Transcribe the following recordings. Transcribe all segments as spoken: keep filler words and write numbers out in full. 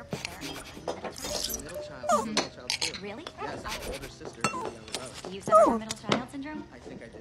younger brother is a middle child syndrome. Mm-hmm. Really? Yes, I have an older sister who's younger brother. You suffer from middle child syndrome? I think I do.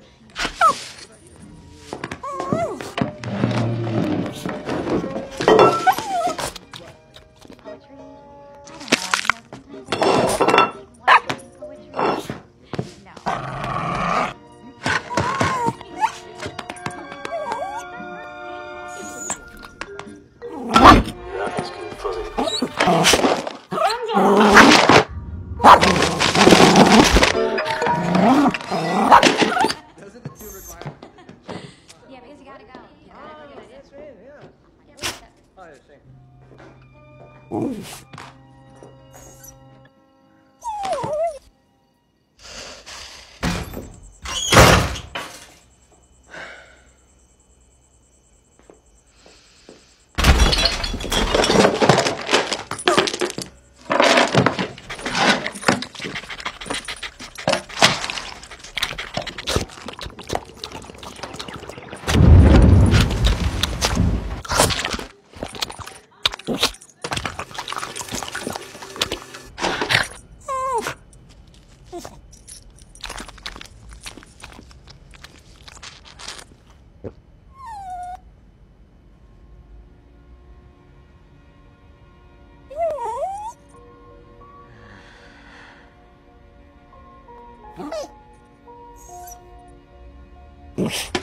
Oof.